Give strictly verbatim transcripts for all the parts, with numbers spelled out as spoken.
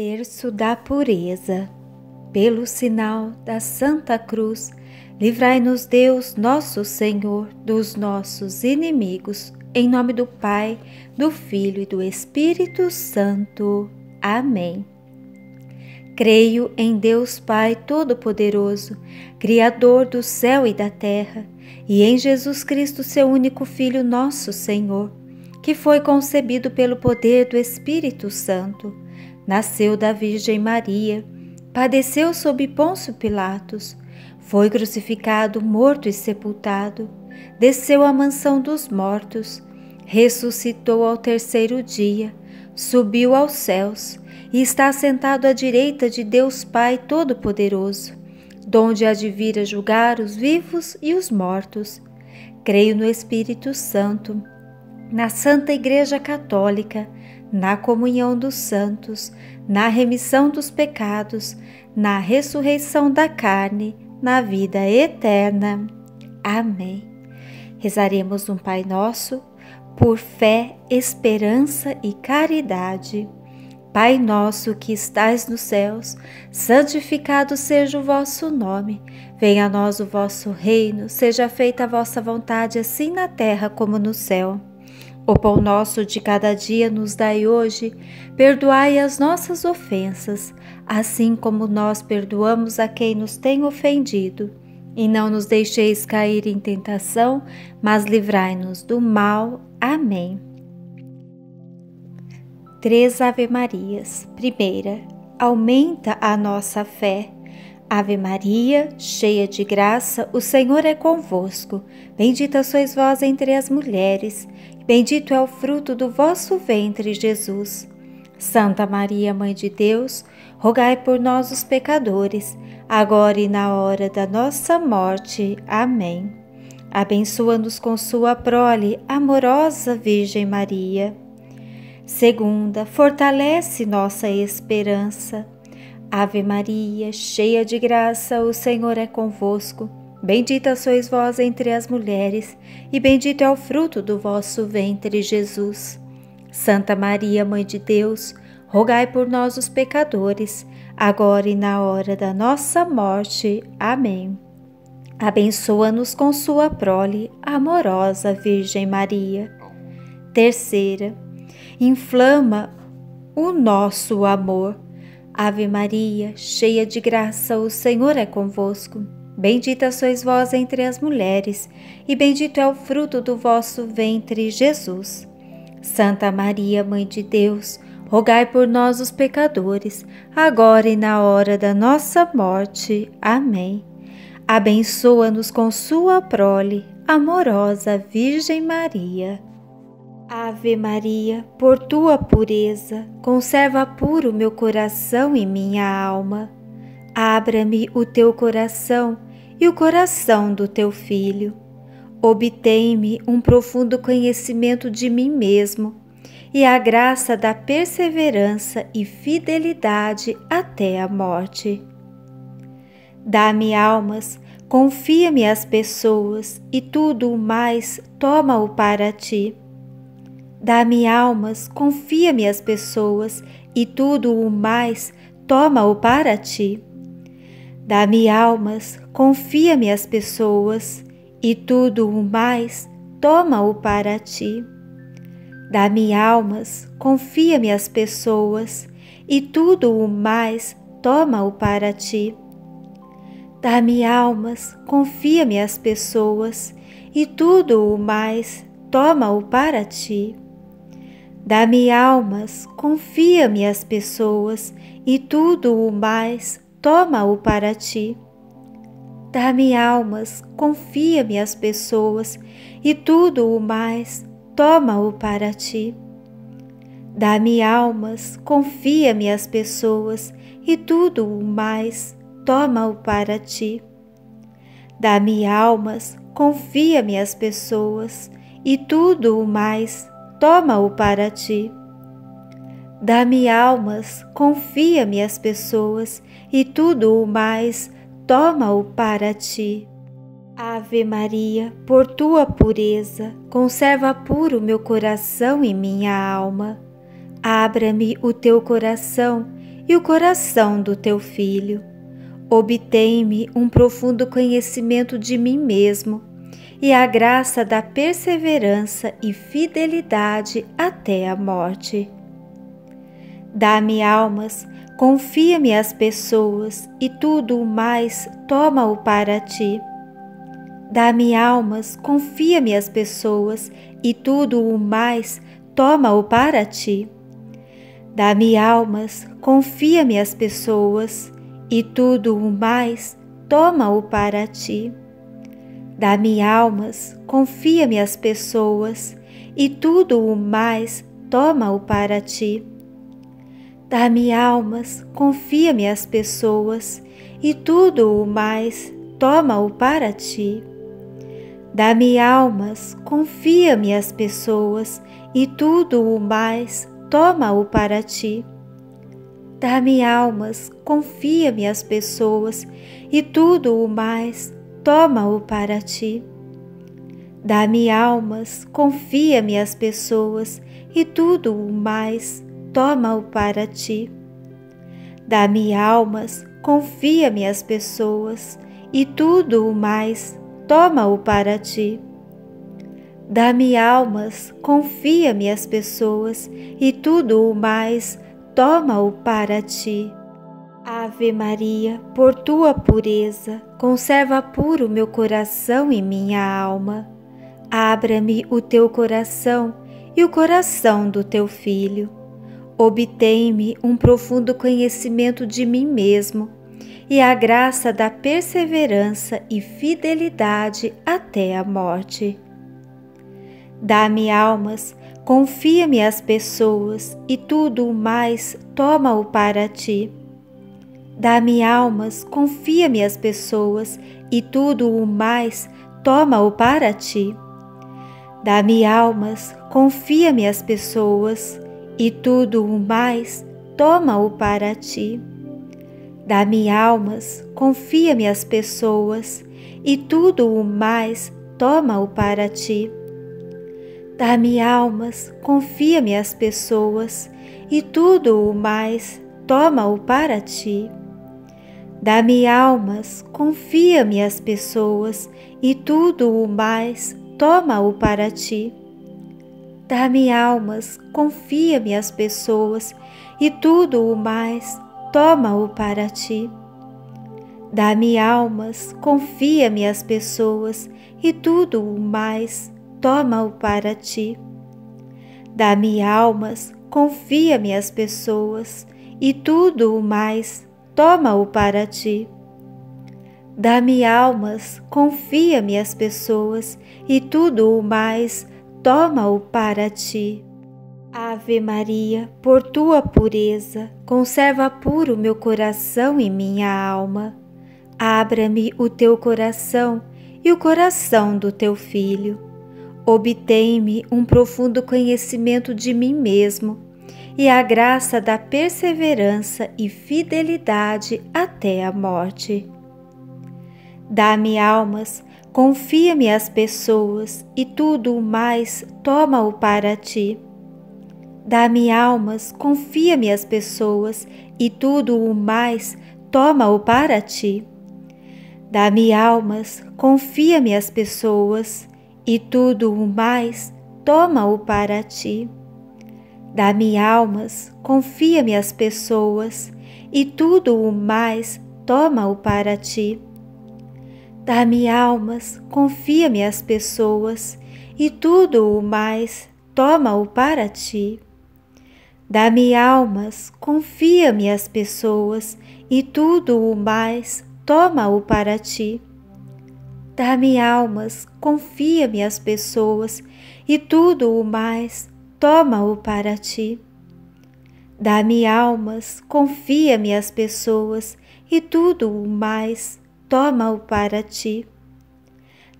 Terço da Pureza. Pelo sinal da Santa Cruz, livrai-nos Deus nosso Senhor dos nossos inimigos, em nome do Pai, do Filho e do Espírito Santo. Amém. Creio em Deus Pai Todo-Poderoso, Criador do céu e da terra, e em Jesus Cristo, seu único Filho, nosso Senhor, que foi concebido pelo poder do Espírito Santo, nasceu da Virgem Maria, padeceu sob Pôncio Pilatos, foi crucificado, morto e sepultado, desceu à mansão dos mortos, ressuscitou ao terceiro dia, subiu aos céus e está sentado à direita de Deus Pai Todo-Poderoso, donde há de vir a julgar os vivos e os mortos. Creio no Espírito Santo, na Santa Igreja Católica, na comunhão dos santos, na remissão dos pecados, na ressurreição da carne, na vida eterna. Amém. Rezaremos um Pai Nosso por fé, esperança e caridade. Pai nosso que estais nos céus, santificado seja o vosso nome. Venha a nós o vosso reino, seja feita a vossa vontade, assim na terra como no céu. O pão nosso de cada dia nos dai hoje, perdoai as nossas ofensas, assim como nós perdoamos a quem nos tem ofendido. E não nos deixeis cair em tentação, mas livrai-nos do mal. Amém. Três Ave Marias. Primeira, aumenta a nossa fé. Ave Maria, cheia de graça, o Senhor é convosco. Bendita sois vós entre as mulheres, bendito é o fruto do vosso ventre, Jesus. Santa Maria, Mãe de Deus, rogai por nós os pecadores, agora e na hora da nossa morte. Amém. Abençoa-nos com sua prole, amorosa Virgem Maria. Segunda, fortalece nossa esperança. Ave Maria, cheia de graça, o Senhor é convosco. Bendita sois vós entre as mulheres, e bendito é o fruto do vosso ventre, Jesus. Santa Maria, Mãe de Deus, rogai por nós os pecadores, agora e na hora da nossa morte. Amém. Abençoa-nos com sua prole, amorosa Virgem Maria. Terceira, inflama o nosso amor. Ave Maria, cheia de graça, o Senhor é convosco. Bendita sois vós entre as mulheres, e bendito é o fruto do vosso ventre, Jesus. Santa Maria, Mãe de Deus, rogai por nós os pecadores, agora e na hora da nossa morte. Amém. Abençoa-nos com sua prole, amorosa Virgem Maria. Ave Maria, por tua pureza, conserva puro meu coração e minha alma. Abra-me o teu coração e o coração do teu filho. Obtém-me um profundo conhecimento de mim mesmo e a graça da perseverança e fidelidade até a morte. Dá-me almas, confia-me as pessoas e tudo o mais toma-o para ti. Dá-me almas, confia-me as pessoas, e tudo o mais, toma-o para ti. Dá-me almas, confia-me as pessoas, e tudo o mais, toma-o para ti. Dá-me almas, confia-me as pessoas, e tudo o mais, toma-o para ti. Dá-me almas, confia-me as pessoas, e tudo o mais, toma-o para ti. Dá-me almas, confia-me as pessoas, e tudo o mais, toma-o para ti. Dá-me almas, confia-me as pessoas, e tudo o mais, toma-o para ti. Dá-me almas, confia-me as pessoas, e tudo o mais, toma-o para ti. Dá-me almas, confia-me as pessoas, e tudo o mais, toma-o para ti. Dá-me almas, confia-me as pessoas, e tudo o mais, toma-o para ti. Ave Maria, por tua pureza, conserva puro meu coração e minha alma. Abra-me o teu coração e o coração do teu filho. Obtém-me um profundo conhecimento de mim mesmo e a graça da perseverança e fidelidade até a morte. Dá-me almas, confia-me as pessoas e tudo o mais toma-o para ti. Dá-me almas, confia-me as pessoas e tudo o mais toma-o para ti. Dá-me almas, confia-me as pessoas e tudo o mais toma-o para ti. Dá-me almas, confia-me as pessoas e tudo o mais toma-o para ti. Dá-me almas, confia-me as pessoas e tudo o mais toma-o para ti. Dá-me almas, confia-me as pessoas e tudo o mais toma-o para ti. Dá-me almas, confia-me as pessoas e tudo o mais toma-o para ti. Dá-me almas, confia-me as pessoas e tudo o mais toma-o para ti. Dá-me almas, confia-me as pessoas e tudo o mais toma-o para ti. Dá-me almas, confia-me as pessoas e tudo o mais toma-o para ti. Ave Maria, por tua pureza, conserva puro meu coração e minha alma. Abra-me o teu coração e o coração do teu filho. Obtém-me um profundo conhecimento de mim mesmo e a graça da perseverança e fidelidade até a morte. Dá-me almas, confia-me as pessoas e tudo o mais toma-o para ti. Dá-me almas, confia-me as pessoas e tudo o mais toma-o para ti. Dá-me almas, confia-me as pessoas e tudo o mais toma-o para ti. Dá-me almas, confia-me as pessoas e tudo o mais toma-o para ti. Dá-me almas, confia-me as pessoas e tudo o mais toma-o para ti. Dá-me almas, confia-me as pessoas e tudo o mais toma-o para ti. Dá-me almas, confia-me as pessoas e tudo o mais toma-o para ti. Dá-me almas, confia-me as pessoas e tudo o mais toma-o para ti. Dá-me almas, confia-me as pessoas e tudo o mais toma-o para ti. Dá-me almas, confia-me as pessoas e tudo o mais toma-o para ti. Ave Maria, por tua pureza, conserva puro meu coração e minha alma. Abra-me o teu coração e o coração do teu filho. Obtém-me um profundo conhecimento de mim mesmo e a graça da perseverança e fidelidade até a morte. Dá-me almas, confia-me as pessoas e tudo o mais toma-o para ti. Dá-me almas, confia-me as pessoas e tudo o mais toma-o para ti. Dá-me almas, confia-me as pessoas e tudo o mais toma-o para ti. Dá-me almas, confia-me as pessoas, e tudo o mais toma-o para ti. Dá-me almas, confia-me as pessoas, e tudo o mais toma-o para ti. Dá-me almas, confia-me as pessoas, e tudo o mais toma-o para ti. Dá-me almas, confia-me as pessoas, e tudo o mais toma-o para ti. Dá-me almas, confia-me as pessoas e tudo o mais toma-o para ti.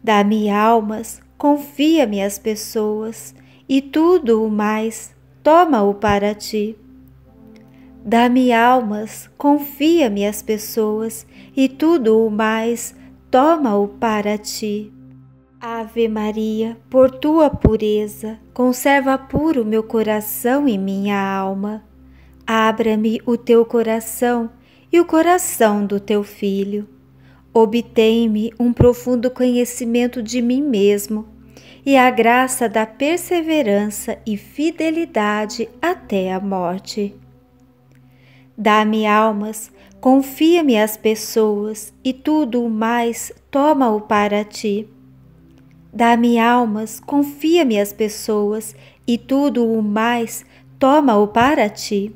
Dá-me almas, confia-me as pessoas e tudo o mais toma-o para ti. Dá-me almas, confia-me as pessoas e tudo o mais toma-o para ti. Ave Maria, por tua pureza, conserva puro meu coração e minha alma. Abra-me o teu coração e o coração do teu filho. Obtém-me um profundo conhecimento de mim mesmo e a graça da perseverança e fidelidade até a morte. Dá-me almas, confia-me as pessoas e tudo o mais toma-o para ti. Dá-me almas, confia-me as pessoas e tudo o mais toma-o para ti.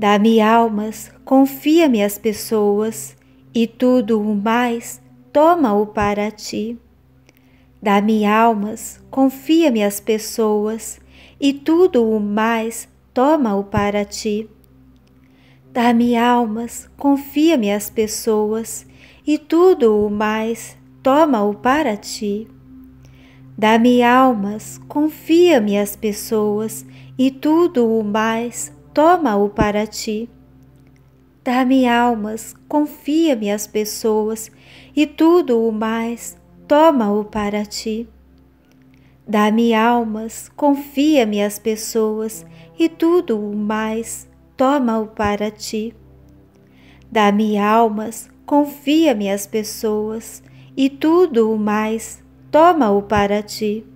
Dá-me almas, confia-me as pessoas e tudo o mais toma-o para ti. Dá-me almas, confia-me as pessoas e tudo o mais toma-o para ti. Dá-me almas, confia-me as pessoas e tudo o mais toma-o para ti. Dá-me almas, confia-me as pessoas e tudo o mais toma-o para ti. Dá-me almas, confia-me as pessoas e tudo o mais toma-o para ti. Dá-me almas, confia-me as pessoas e tudo o mais toma-o para ti. Dá-me almas, confia-me as pessoas e tudo o mais toma-o para ti.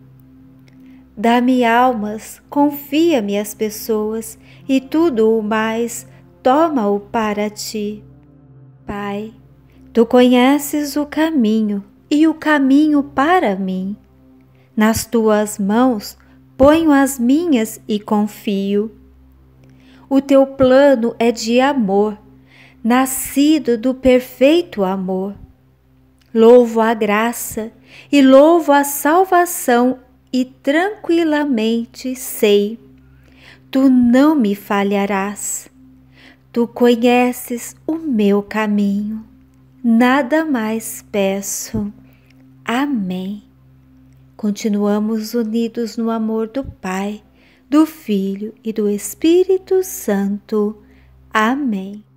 Dá-me almas, confia-me as pessoas e tudo o mais toma-o para ti. Pai, tu conheces o caminho e o caminho para mim. Nas tuas mãos ponho as minhas e confio. O teu plano é de amor, nascido do perfeito amor. Louvo a graça e louvo a salvação e tranquilamente sei, tu não me falharás. Tu conheces o meu caminho. Nada mais peço. Amém. Continuamos unidos no amor do Pai, do Filho e do Espírito Santo. Amém.